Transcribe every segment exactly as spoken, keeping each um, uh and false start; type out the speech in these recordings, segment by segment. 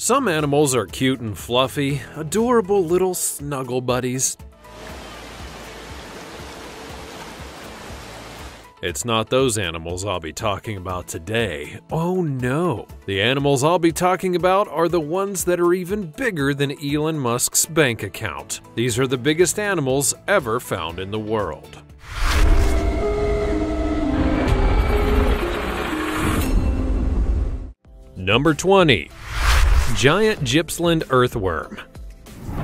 Some animals are cute and fluffy, adorable little snuggle buddies. It's not those animals I'll be talking about today. Oh no! The animals I'll be talking about are the ones that are even bigger than Elon Musk's bank account. These are the biggest animals ever found in the world. Number twenty. Giant Gippsland Earthworm.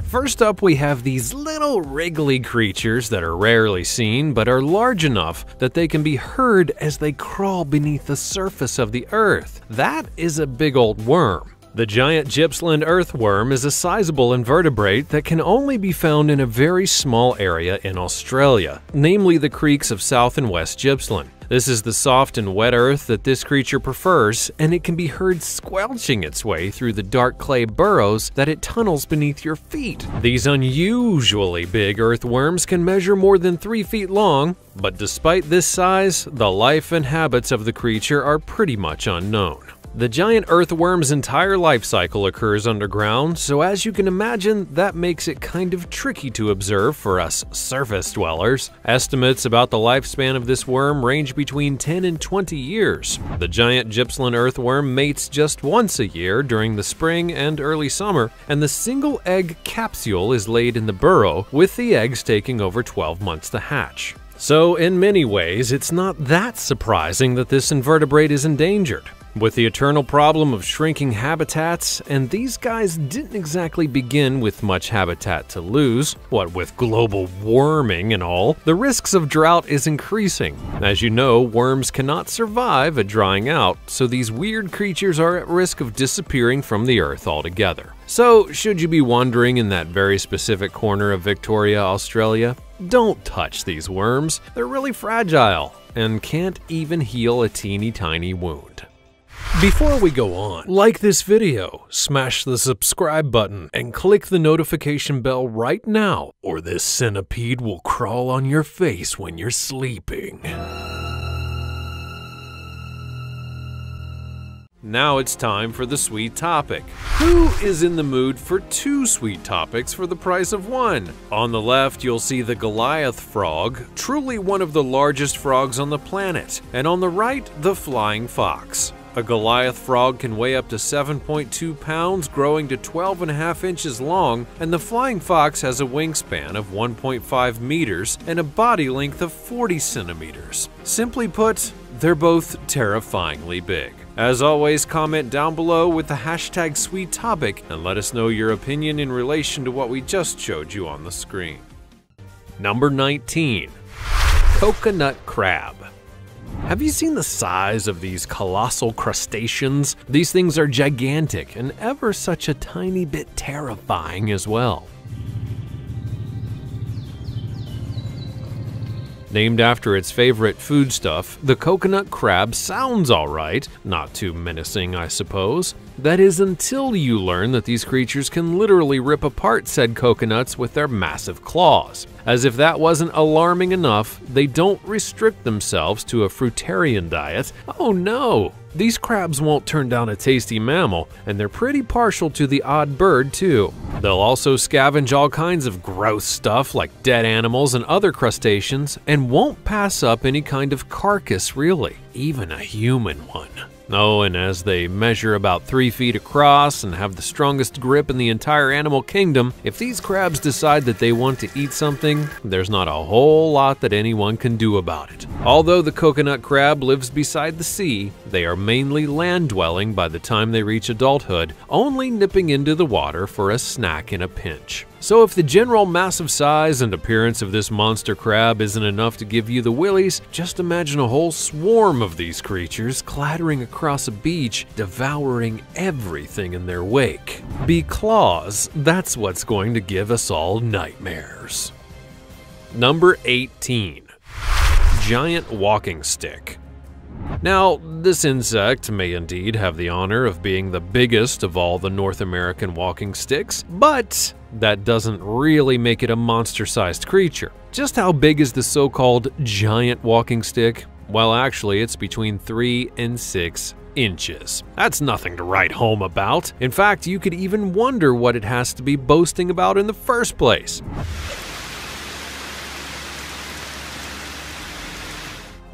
First up, we have these little wriggly creatures that are rarely seen but are large enough that they can be heard as they crawl beneath the surface of the earth. That is a big old worm. The giant Gippsland earthworm is a sizable invertebrate that can only be found in a very small area in Australia, namely the creeks of South and West Gippsland. This is the soft and wet earth that this creature prefers, and it can be heard squelching its way through the dark clay burrows that it tunnels beneath your feet. These unusually big earthworms can measure more than three feet long, but despite this size, the life and habits of the creature are pretty much unknown. The giant earthworm's entire life cycle occurs underground, so as you can imagine, that makes it kind of tricky to observe for us surface dwellers. Estimates about the lifespan of this worm range between ten and twenty years. The giant Gippsland earthworm mates just once a year during the spring and early summer, and the single egg capsule is laid in the burrow, with the eggs taking over twelve months to hatch. So in many ways, it's not that surprising that this invertebrate is endangered. With the eternal problem of shrinking habitats, and these guys didn't exactly begin with much habitat to lose, what with global warming and all, the risks of drought is increasing. As you know, worms cannot survive a drying out, so these weird creatures are at risk of disappearing from the earth altogether. So, should you be wandering in that very specific corner of Victoria, Australia, don't touch these worms. They're really fragile and can't even heal a teeny tiny wound. Before we go on, like this video, smash the subscribe button, and click the notification bell right now, or this centipede will crawl on your face when you're sleeping. Now it's time for the sweet topic. Who is in the mood for two sweet topics for the price of one? On the left, you'll see the Goliath frog, truly one of the largest frogs on the planet, and on the right, the flying fox. A Goliath frog can weigh up to seven point two pounds, growing to twelve and a half inches long, and the flying fox has a wingspan of one point five meters and a body length of forty centimeters. Simply put, they're both terrifyingly big. As always, comment down below with the hashtag SweetTopic and let us know your opinion in relation to what we just showed you on the screen. Number nineteen. Coconut crab. Have you seen the size of these colossal crustaceans? These things are gigantic and ever such a tiny bit terrifying as well. Named after its favorite foodstuff, the coconut crab sounds alright, not too menacing, I suppose. That is until you learn that these creatures can literally rip apart said coconuts with their massive claws. As if that wasn't alarming enough, they don't restrict themselves to a fruitarian diet. Oh no! These crabs won't turn down a tasty mammal, and they're pretty partial to the odd bird too. They'll also scavenge all kinds of gross stuff like dead animals and other crustaceans, and won't pass up any kind of carcass really, even a human one. Oh, and as they measure about three feet across and have the strongest grip in the entire animal kingdom, if these crabs decide that they want to eat something, there's not a whole lot that anyone can do about it. Although the coconut crab lives beside the sea, they are mainly land-dwelling by the time they reach adulthood, only nipping into the water for a snack in a pinch. So if the general massive size and appearance of this monster crab isn't enough to give you the willies, just imagine a whole swarm of these creatures clattering across a beach, devouring everything in their wake. Because that's what's going to give us all nightmares. Number eighteen. Giant Walking Stick. Now, this insect may indeed have the honor of being the biggest of all the North American walking sticks, but that doesn't really make it a monster-sized creature. Just how big is the so-called giant walking stick? Well, actually, it's between three and six inches. That's nothing to write home about. In fact, you could even wonder what it has to be boasting about in the first place.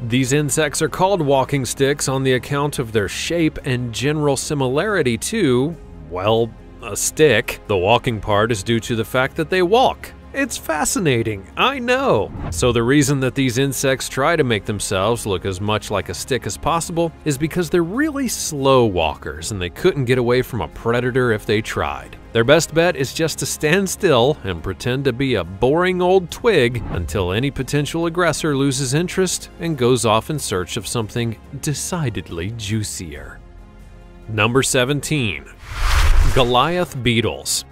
These insects are called walking sticks on the account of their shape and general similarity to, well, a stick. The walking part is due to the fact that they walk. It's fascinating, I know. So the reason that these insects try to make themselves look as much like a stick as possible is because they're really slow walkers and they couldn't get away from a predator if they tried. Their best bet is just to stand still and pretend to be a boring old twig until any potential aggressor loses interest and goes off in search of something decidedly juicier. Number seventeen. Goliath beetles.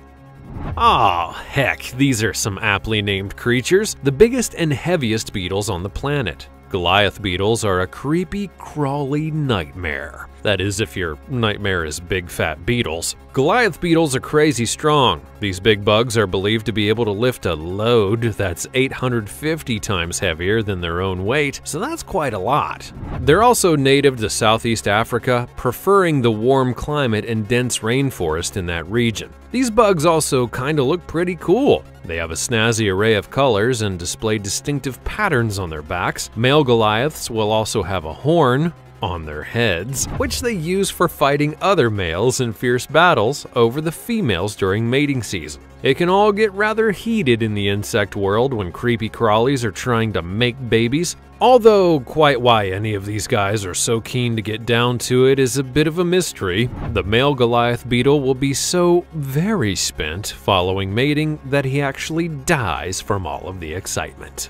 Ah, oh, heck, these are some aptly named creatures, the biggest and heaviest beetles on the planet. Goliath beetles are a creepy, crawly nightmare. That is, if your nightmare is big fat beetles. Goliath beetles are crazy strong. These big bugs are believed to be able to lift a load that's eight hundred fifty times heavier than their own weight, so that's quite a lot. They're also native to Southeast Africa, preferring the warm climate and dense rainforest in that region. These bugs also kinda look pretty cool. They have a snazzy array of colors and display distinctive patterns on their backs. Male Goliaths will also have a horn on their heads, which they use for fighting other males in fierce battles over the females during mating season. It can all get rather heated in the insect world when creepy crawlies are trying to make babies. Although quite why any of these guys are so keen to get down to it is a bit of a mystery. The male Goliath beetle will be so very spent following mating that he actually dies from all of the excitement.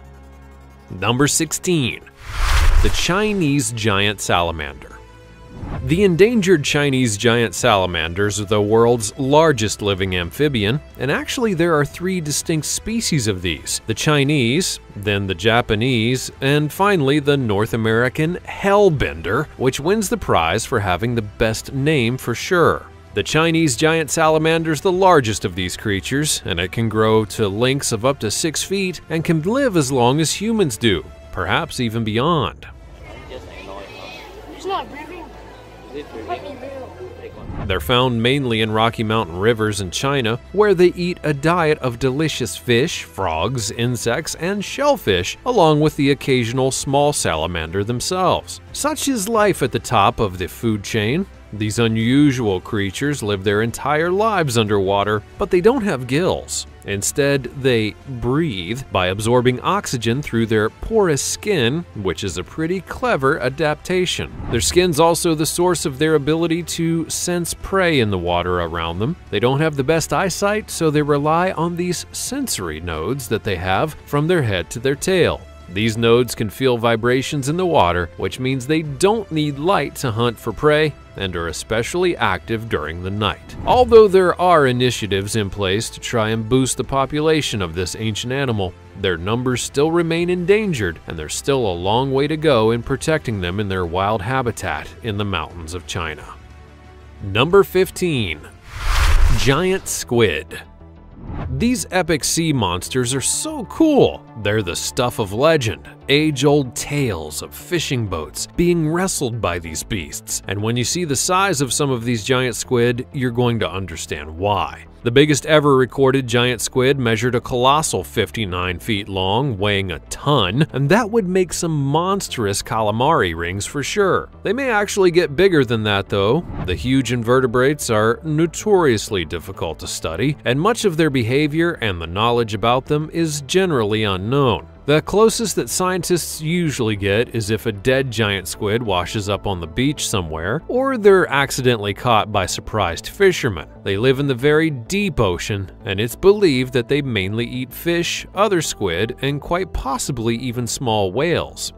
Number sixteen. The Chinese Giant Salamander. The endangered Chinese giant salamanders are the world's largest living amphibian, and actually there are three distinct species of these: the Chinese, then the Japanese, and finally the North American hellbender, which wins the prize for having the best name for sure. The Chinese giant salamander is the largest of these creatures, and it can grow to lengths of up to six feet and can live as long as humans do, perhaps even beyond. It's not moving. Let me move. They're found mainly in Rocky Mountain rivers in China, where they eat a diet of delicious fish, frogs, insects, and shellfish, along with the occasional small salamander themselves. Such is life at the top of the food chain. These unusual creatures live their entire lives underwater, but they don't have gills. Instead, they breathe by absorbing oxygen through their porous skin, which is a pretty clever adaptation. Their skin's also the source of their ability to sense prey in the water around them. They don't have the best eyesight, so they rely on these sensory nodes that they have from their head to their tail. These nodes can feel vibrations in the water, which means they don't need light to hunt for prey and are especially active during the night. Although there are initiatives in place to try and boost the population of this ancient animal, their numbers still remain endangered, and there's still a long way to go in protecting them in their wild habitat in the mountains of China. Number fifteen. Giant squid. These epic sea monsters are so cool. They're the stuff of legend, age-old tales of fishing boats being wrestled by these beasts. And when you see the size of some of these giant squid, you're going to understand why. The biggest ever recorded giant squid measured a colossal fifty-nine feet long, weighing a ton, and that would make some monstrous calamari rings for sure. They may actually get bigger than that though. The huge invertebrates are notoriously difficult to study, and much of their behavior and the knowledge about them is generally unknown. The closest that scientists usually get is if a dead giant squid washes up on the beach somewhere, or they're accidentally caught by surprised fishermen. They live in the very deep ocean, and it's believed that they mainly eat fish, other squid, and quite possibly even small whales.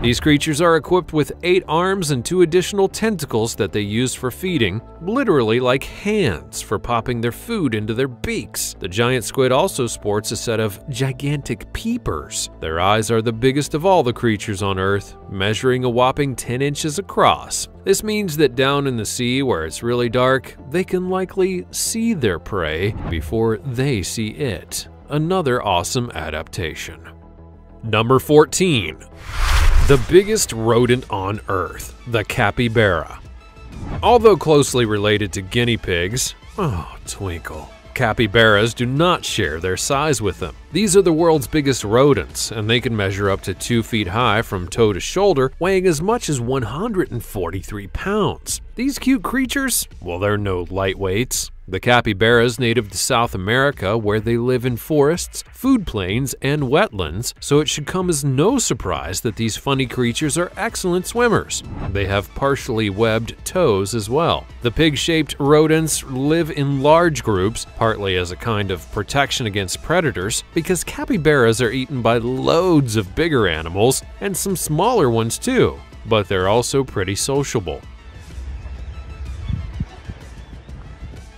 These creatures are equipped with eight arms and two additional tentacles that they use for feeding, literally like hands for popping their food into their beaks. The giant squid also sports a set of gigantic peepers. Their eyes are the biggest of all the creatures on Earth, measuring a whopping ten inches across. This means that down in the sea where it's really dark, they can likely see their prey before they see it. Another awesome adaptation. Number fourteen. The biggest rodent on Earth, the capybara. Although closely related to guinea pigs, oh, twinkle, capybaras do not share their size with them. These are the world's biggest rodents, and they can measure up to two feet high from toe to shoulder, weighing as much as one hundred forty-three pounds. These cute creatures? Well, they're no lightweights. The capybara is native to South America, where they live in forests, food plains, and wetlands, so it should come as no surprise that these funny creatures are excellent swimmers. They have partially webbed toes as well. The pig-shaped rodents live in large groups, partly as a kind of protection against predators, because capybaras are eaten by loads of bigger animals and some smaller ones too, but they're also pretty sociable.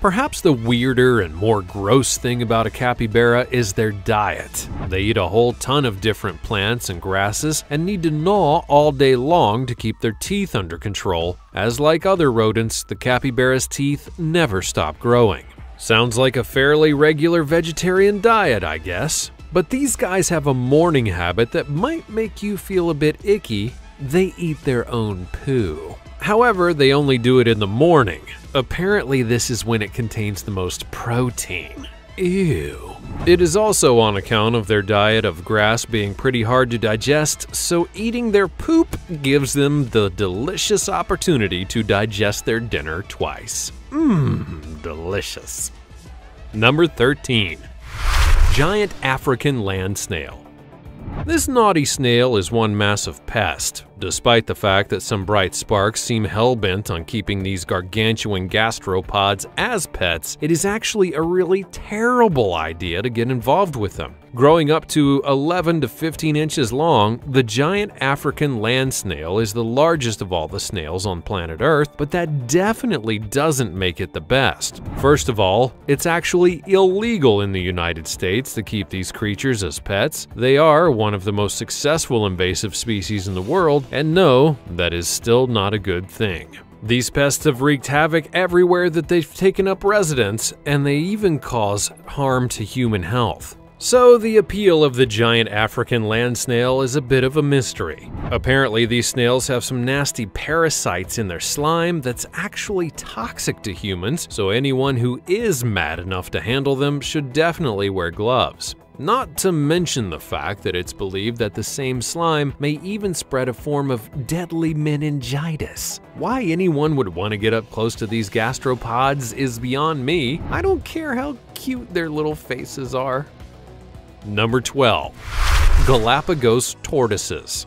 Perhaps the weirder and more gross thing about a capybara is their diet. They eat a whole ton of different plants and grasses and need to gnaw all day long to keep their teeth under control, as like other rodents, the capybara's teeth never stop growing. Sounds like a fairly regular vegetarian diet, I guess. But these guys have a morning habit that might make you feel a bit icky. They eat their own poo. However, they only do it in the morning. Apparently, this is when it contains the most protein. Ew. It is also on account of their diet of grass being pretty hard to digest, so eating their poop gives them the delicious opportunity to digest their dinner twice. Mmm, delicious. Number thirteen. Giant African Land Snail. This naughty snail is one massive pest. Despite the fact that some bright sparks seem hell-bent on keeping these gargantuan gastropods as pets, it is actually a really terrible idea to get involved with them. Growing up to eleven to fifteen inches long, the giant African land snail is the largest of all the snails on planet Earth, but that definitely doesn't make it the best. First of all, it's actually illegal in the United States to keep these creatures as pets. They are one of the most successful invasive species in the world, and no, that is still not a good thing. These pests have wreaked havoc everywhere that they've taken up residence, and they even cause harm to human health. So the appeal of the giant African land snail is a bit of a mystery. Apparently, these snails have some nasty parasites in their slime that's actually toxic to humans, so anyone who is mad enough to handle them should definitely wear gloves. Not to mention the fact that it's believed that the same slime may even spread a form of deadly meningitis. Why anyone would want to get up close to these gastropods is beyond me. I don't care how cute their little faces are. Number twelve. Galapagos Tortoises.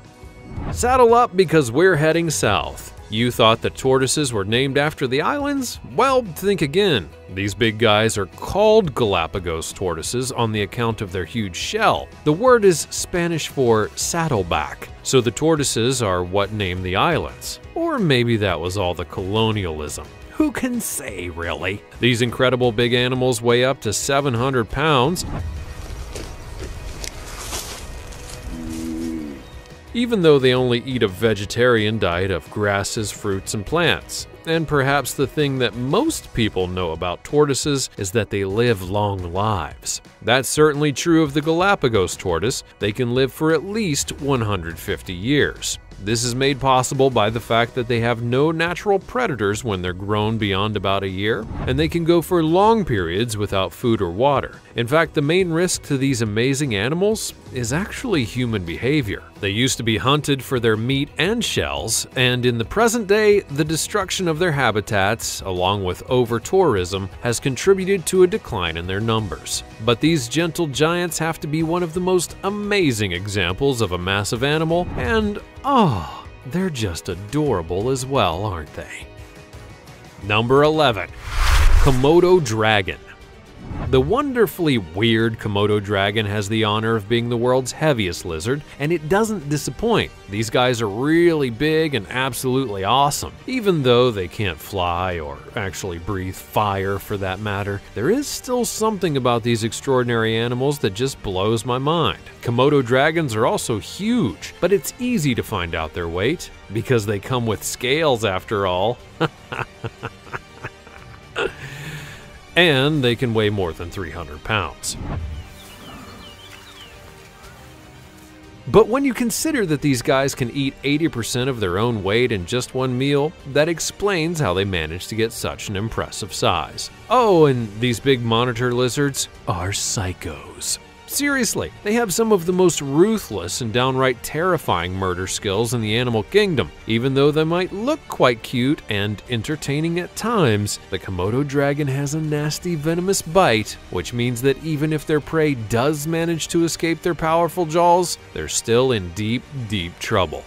Saddle up because we're heading south. You thought the tortoises were named after the islands? Well, think again. These big guys are called Galapagos tortoises on the account of their huge shell. The word is Spanish for saddleback, so the tortoises are what named the islands. Or maybe that was all the colonialism. Who can say, really? These incredible big animals weigh up to seven hundred pounds. Even though they only eat a vegetarian diet of grasses, fruits, and plants. And perhaps the thing that most people know about tortoises is that they live long lives. That's certainly true of the Galapagos tortoise. They can live for at least one hundred fifty years. This is made possible by the fact that they have no natural predators when they're grown beyond about a year, and they can go for long periods without food or water. In fact, the main risk to these amazing animals is actually human behavior. They used to be hunted for their meat and shells, and in the present day, the destruction of their habitats, along with over-tourism, has contributed to a decline in their numbers. But these gentle giants have to be one of the most amazing examples of a massive animal, and oh, they're just adorable as well, aren't they? Number eleven. Komodo Dragon. The wonderfully weird Komodo dragon has the honor of being the world's heaviest lizard, and it doesn't disappoint. These guys are really big and absolutely awesome. Even though they can't fly or actually breathe fire for that matter, there is still something about these extraordinary animals that just blows my mind. Komodo dragons are also huge, but it's easy to find out their weight because they come with scales after all. And they can weigh more than three hundred pounds. But when you consider that these guys can eat eighty percent of their own weight in just one meal, that explains how they managed to get such an impressive size. Oh, and these big monitor lizards are psychos. Seriously, they have some of the most ruthless and downright terrifying murder skills in the animal kingdom. Even though they might look quite cute and entertaining at times, the Komodo dragon has a nasty venomous bite, which means that even if their prey does manage to escape their powerful jaws, they're still in deep, deep trouble.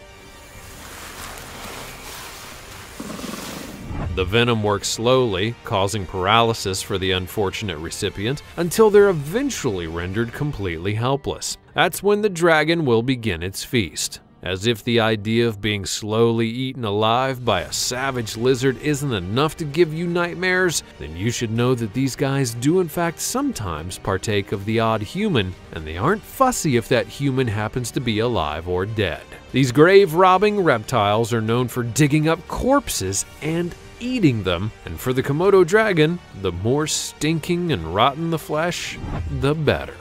The venom works slowly, causing paralysis for the unfortunate recipient, until they're eventually rendered completely helpless. That's when the dragon will begin its feast. As if the idea of being slowly eaten alive by a savage lizard isn't enough to give you nightmares, then you should know that these guys do in fact sometimes partake of the odd human, and they aren't fussy if that human happens to be alive or dead. These grave-robbing reptiles are known for digging up corpses and eating them, and for the Komodo dragon, the more stinking and rotten the flesh, the better.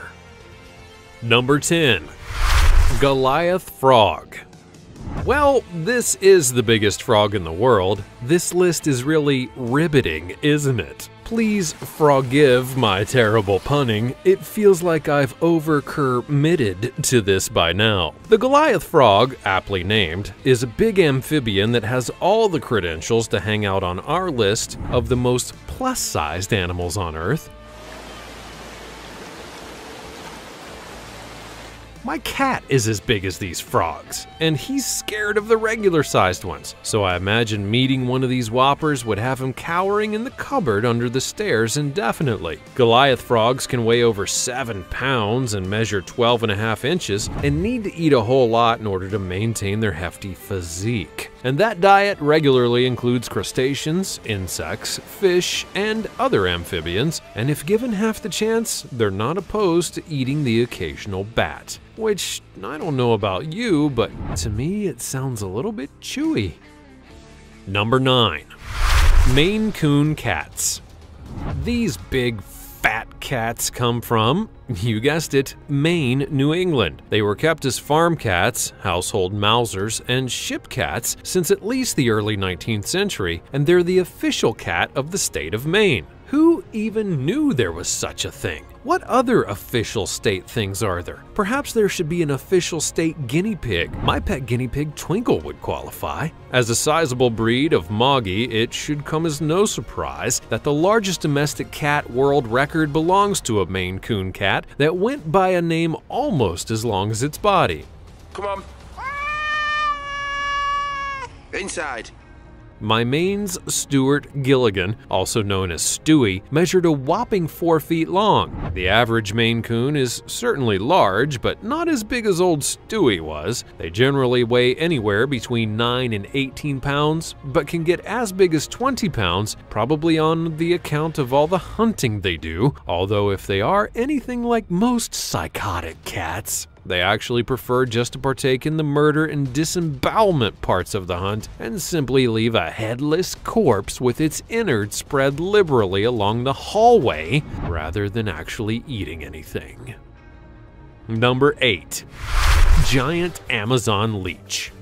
Number ten. Goliath Frog. Well, this is the biggest frog in the world. This list is really riveting, isn't it? Please forgive my terrible punning. It feels like I've over-committed to this by now. The Goliath frog, aptly named, is a big amphibian that has all the credentials to hang out on our list of the most plus-sized animals on Earth. My cat is as big as these frogs, and he's scared of the regular-sized ones, so I imagine meeting one of these whoppers would have him cowering in the cupboard under the stairs indefinitely. Goliath frogs can weigh over seven pounds and measure twelve and a half inches and need to eat a whole lot in order to maintain their hefty physique. And that diet regularly includes crustaceans, insects, fish, and other amphibians, and if given half the chance, they're not opposed to eating the occasional bat. Which, I don't know about you, but to me it sounds a little bit chewy. Number nine. Maine Coon cats. These big fat cats come from, you guessed it, Maine, New England. They were kept as farm cats, household mousers, and ship cats since at least the early nineteenth century, and they're the official cat of the state of Maine. Who even knew there was such a thing? What other official state things are there? Perhaps there should be an official state guinea pig. My pet guinea pig Twinkle would qualify. As a sizable breed of Moggy, it should come as no surprise that the largest domestic cat world record belongs to a Maine Coon cat that went by a name almost as long as its body. Come on. Inside. My Maine's Stuart Gilligan, also known as Stewie, measured a whopping four feet long. The average Maine Coon is certainly large, but not as big as old Stewie was. They generally weigh anywhere between nine and eighteen pounds, but can get as big as twenty pounds, probably on the account of all the hunting they do, although if they are anything like most psychotic cats, they actually prefer just to partake in the murder and disembowelment parts of the hunt and simply leave a headless corpse with its innards spread liberally along the hallway rather than actually eating anything. Number eight. Giant Amazon Leech.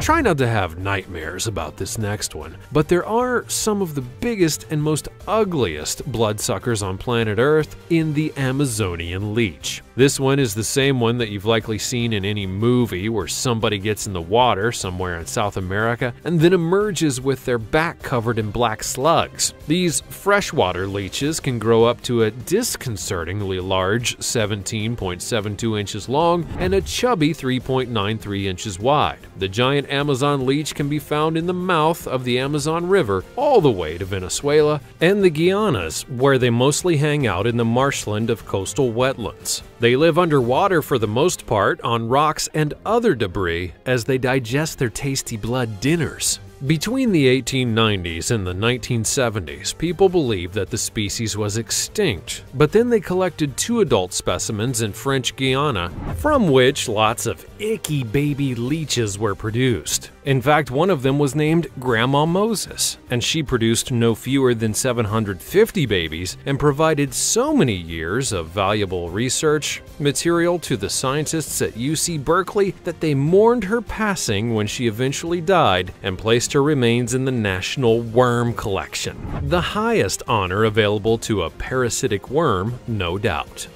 Try not to have nightmares about this next one, but there are some of the biggest and most ugliest bloodsuckers on planet Earth in the Amazonian leech. This one is the same one that you've likely seen in any movie where somebody gets in the water somewhere in South America and then emerges with their back covered in black slugs. These freshwater leeches can grow up to a disconcertingly large seventeen point seven two inches long and a chubby three point nine three inches wide. The giant Amazon leech can be found in the mouth of the Amazon River all the way to Venezuela and the Guianas, where they mostly hang out in the marshland of coastal wetlands. They live underwater for the most part on rocks and other debris as they digest their tasty blood dinners. Between the eighteen nineties and the nineteen seventies, people believed that the species was extinct, but then they collected two adult specimens in French Guiana, from which lots of icky baby leeches were produced. In fact, one of them was named Grandma Moses, and she produced no fewer than seven hundred fifty babies and provided so many years of valuable research material to the scientists at U C Berkeley that they mourned her passing when she eventually died and placed her remains in the National Worm Collection. The highest honor available to a parasitic worm, no doubt.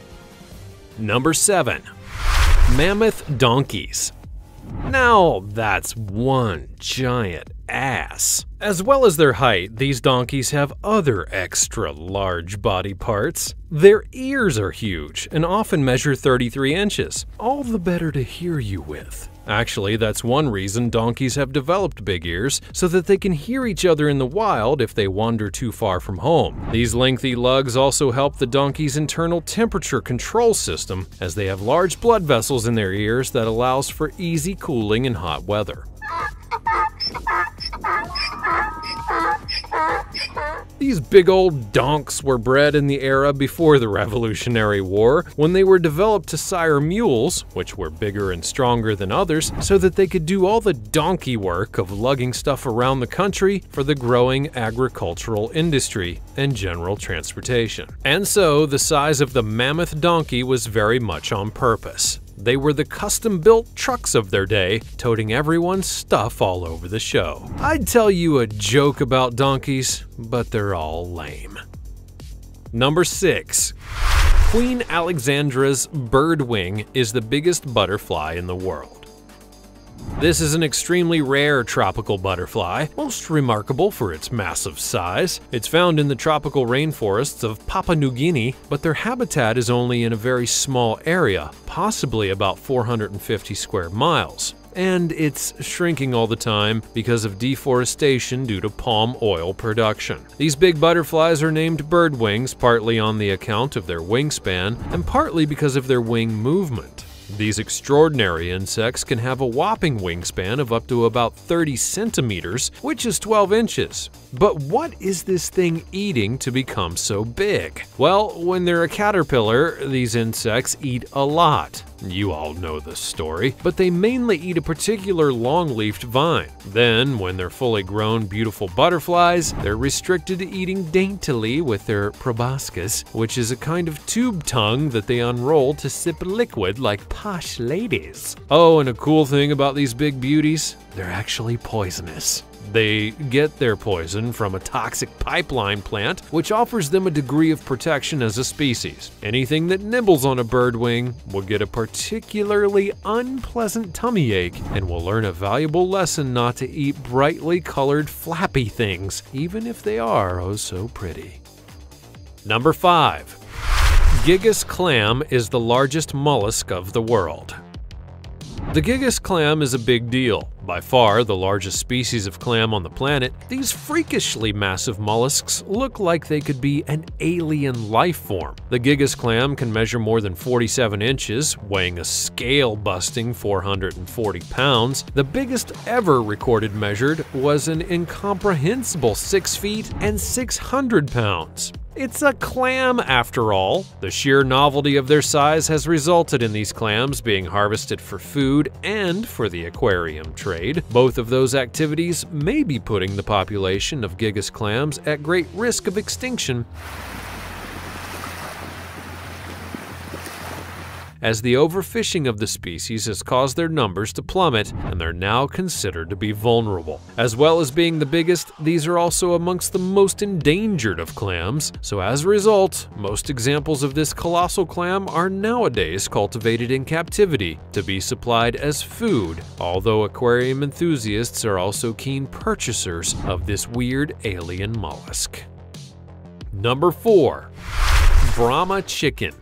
Number seven. Mammoth Donkeys. Now that's one giant ass. As well as their height, these donkeys have other extra large body parts. Their ears are huge and often measure thirty-three inches, all the better to hear you with. Actually, that's one reason donkeys have developed big ears, so that they can hear each other in the wild if they wander too far from home. These lengthy lugs also help the donkey's internal temperature control system, as they have large blood vessels in their ears that allows for easy cooling in hot weather. These big old donks were bred in the era before the Revolutionary War, when they were developed to sire mules, which were bigger and stronger than others, so that they could do all the donkey work of lugging stuff around the country for the growing agricultural industry and general transportation. And so, the size of the mammoth donkey was very much on purpose. They were the custom-built trucks of their day, toting everyone's stuff all over the show. I'd tell you a joke about donkeys, but they're all lame. Number six. Queen Alexandra's bird wing is the biggest butterfly in the world. This is an extremely rare tropical butterfly, most remarkable for its massive size. It's found in the tropical rainforests of Papua New Guinea, but their habitat is only in a very small area, possibly about four hundred fifty square miles. And it's shrinking all the time because of deforestation due to palm oil production. These big butterflies are named birdwings partly on the account of their wingspan and partly because of their wing movement. These extraordinary insects can have a whopping wingspan of up to about thirty centimeters, which is twelve inches. But what is this thing eating to become so big? Well, when they're a caterpillar, these insects eat a lot. You all know this story, but they mainly eat a particular long-leafed vine. Then, when they're fully grown beautiful butterflies, they're restricted to eating daintily with their proboscis, which is a kind of tube tongue that they unroll to sip liquid like posh ladies. Oh, and a cool thing about these big beauties, they're actually poisonous. They get their poison from a toxic pipeline plant, which offers them a degree of protection as a species. Anything that nibbles on a bird wing will get a particularly unpleasant tummy ache and will learn a valuable lesson not to eat brightly colored flappy things, even if they are oh so pretty. Number five. Gigas clam is the largest mollusk of the world. The Gigas clam is a big deal. By far the largest species of clam on the planet, these freakishly massive mollusks look like they could be an alien life form. The Gigas clam can measure more than forty-seven inches, weighing a scale-busting four hundred forty pounds. The biggest ever recorded measured was an incomprehensible six feet and six hundred pounds. It's a clam after all. The sheer novelty of their size has resulted in these clams being harvested for food and for the aquarium trade. Both of those activities may be putting the population of Gigas clams at great risk of extinction, as the overfishing of the species has caused their numbers to plummet, and they're now considered to be vulnerable. As well as being the biggest, these are also amongst the most endangered of clams, so as a result, most examples of this colossal clam are nowadays cultivated in captivity to be supplied as food, although aquarium enthusiasts are also keen purchasers of this weird alien mollusk. Number four. Brahma chicken.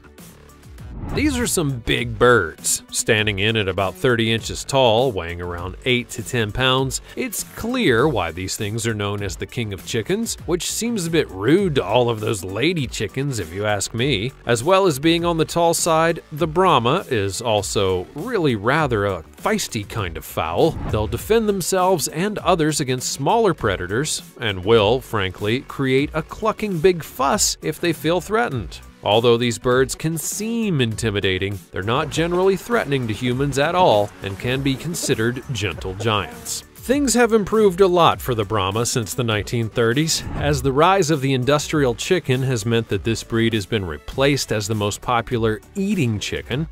These are some big birds. Standing in at about thirty inches tall, weighing around eight to ten pounds, it's clear why these things are known as the king of chickens, which seems a bit rude to all of those lady chickens if you ask me. As well as being on the tall side, the Brahma is also really rather a feisty kind of fowl. They'll defend themselves and others against smaller predators, and will, frankly, create a clucking big fuss if they feel threatened. Although these birds can seem intimidating, they're not generally threatening to humans at all and can be considered gentle giants. Things have improved a lot for the Brahma since the nineteen thirties, as the rise of the industrial chicken has meant that this breed has been replaced as the most popular eating chicken,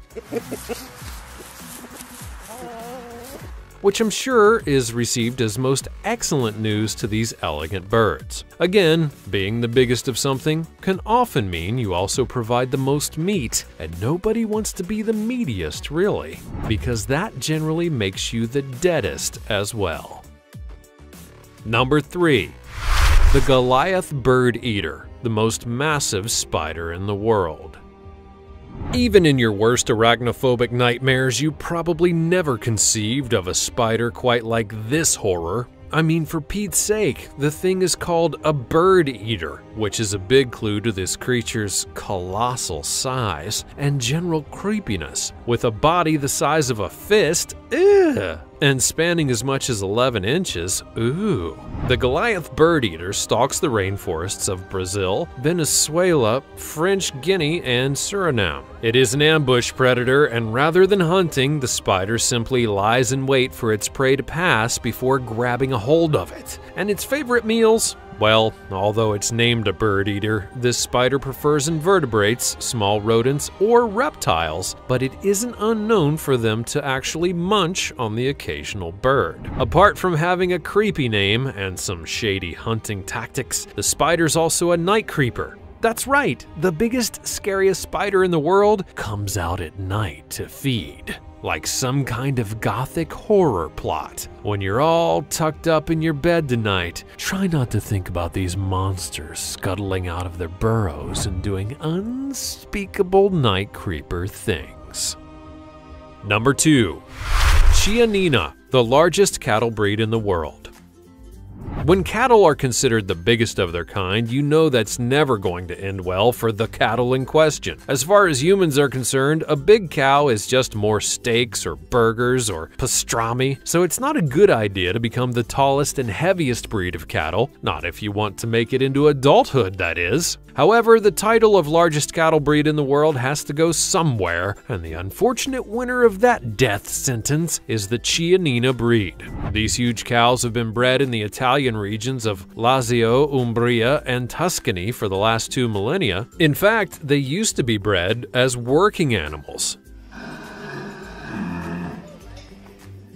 which I'm sure is received as most excellent news to these elegant birds. Again, being the biggest of something can often mean you also provide the most meat, and nobody wants to be the meatiest, really, because that generally makes you the deadest as well. Number three, the Goliath Bird Eater, the most massive spider in the world. Even in your worst arachnophobic nightmares, you probably never conceived of a spider quite like this horror. I mean, for Pete's sake, the thing is called a bird eater, which is a big clue to this creature's colossal size and general creepiness. With a body the size of a fist, ew, and spanning as much as eleven inches, ooh. The Goliath bird eater stalks the rainforests of Brazil, Venezuela, French Guiana, and Suriname. It is an ambush predator, and rather than hunting, the spider simply lies in wait for its prey to pass before grabbing a hold of it. And its favorite meals? Well, although it's named a bird eater, this spider prefers invertebrates, small rodents, or reptiles, but it isn't unknown for them to actually munch on the occasional bird. Apart from having a creepy name and some shady hunting tactics, the spider's also a night creeper. That's right, the biggest, scariest spider in the world comes out at night to feed. Like some kind of gothic horror plot. When you're all tucked up in your bed tonight, try not to think about these monsters scuttling out of their burrows and doing unspeakable night creeper things. Number two, Chianina, the largest cattle breed in the world. When cattle are considered the biggest of their kind, you know that's never going to end well for the cattle in question. As far as humans are concerned, a big cow is just more steaks or burgers or pastrami, so it's not a good idea to become the tallest and heaviest breed of cattle, not if you want to make it into adulthood, that is. However, the title of largest cattle breed in the world has to go somewhere, and the unfortunate winner of that death sentence is the Chianina breed. These huge cows have been bred in the Italian regions of Lazio, Umbria, and Tuscany for the last two millennia. In fact, they used to be bred as working animals.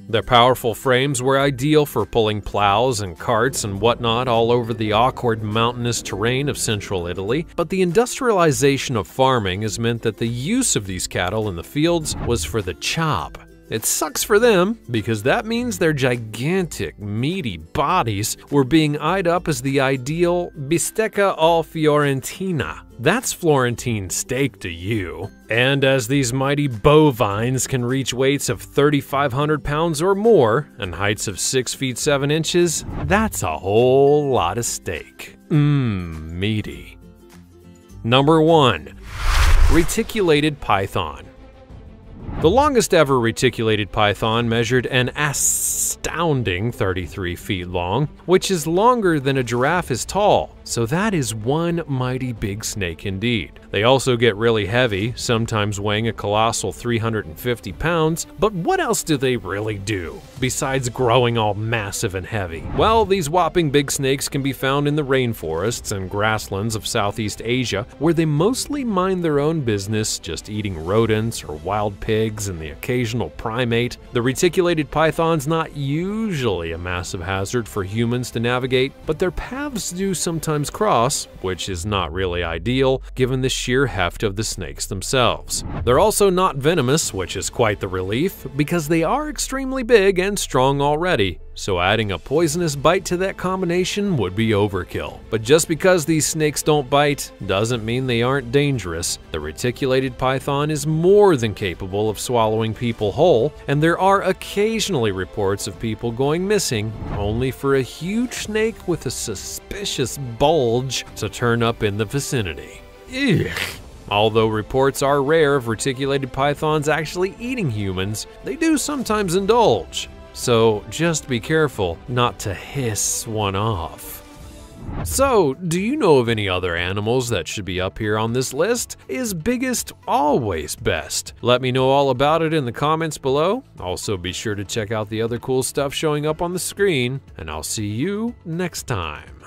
Their powerful frames were ideal for pulling plows and carts and whatnot all over the awkward mountainous terrain of central Italy, but the industrialization of farming has meant that the use of these cattle in the fields was for the chop. It sucks for them, because that means their gigantic, meaty bodies were being eyed up as the ideal bistecca alla fiorentina. That's Florentine steak to you. And as these mighty bovines can reach weights of thirty-five hundred pounds or more and heights of six feet seven inches, that's a whole lot of steak. Mmm, meaty. Number one, Reticulated Python. The longest ever reticulated python measured an astounding thirty-three feet long, which is longer than a giraffe is tall, so that is one mighty big snake indeed. They also get really heavy, sometimes weighing a colossal three hundred fifty pounds, but what else do they really do, besides growing all massive and heavy? Well, these whopping big snakes can be found in the rainforests and grasslands of Southeast Asia, where they mostly mind their own business, just eating rodents or wild pigs and the occasional primate. The reticulated python's not usually a massive hazard for humans to navigate, but their paths do sometimes cross, which is not really ideal given the sheer heft of the snakes themselves. They're also not venomous, which is quite the relief, because they are extremely big and strong already, so adding a poisonous bite to that combination would be overkill. But just because these snakes don't bite doesn't mean they aren't dangerous. The reticulated python is more than capable of swallowing people whole, and there are occasionally reports of people going missing, only for a huge snake with a suspicious bulge to turn up in the vicinity. Ugh. Although reports are rare of reticulated pythons actually eating humans, they do sometimes indulge. So just be careful not to hiss one off. So, do you know of any other animals that should be up here on this list? Is biggest always best? Let me know all about it in the comments below. Also, be sure to check out the other cool stuff showing up on the screen, and I'll see you next time.